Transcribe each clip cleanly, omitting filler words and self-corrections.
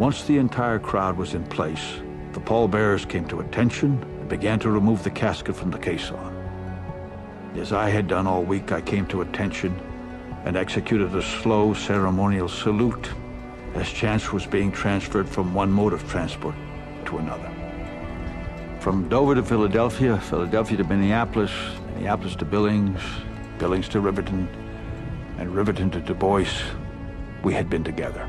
Once the entire crowd was in place, the pallbearers came to attention and began to remove the casket from the caisson. As I had done all week, I came to attention and executed a slow ceremonial salute as Chance was being transferred from one mode of transport to another. From Dover to Philadelphia, Philadelphia to Minneapolis, Minneapolis to Billings, Billings to Riverton, and Riverton to Du Bois, we had been together.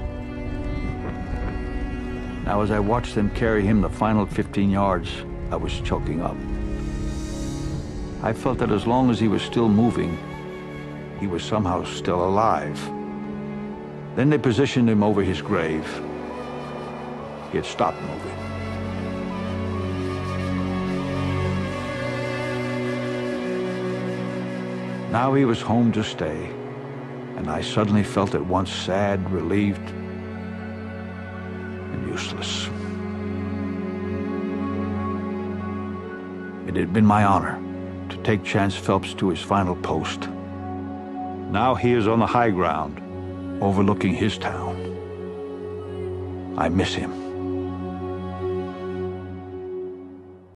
Now, as I watched them carry him the final 15 yards, I was choking up. I felt that as long as he was still moving, he was somehow still alive. Then they positioned him over his grave. He had stopped moving. Now he was home to stay, and I suddenly felt at once sad, relieved, and useless. It had been my honor to take Chance Phelps to his final post. Now he is on the high ground, overlooking his town. I miss him.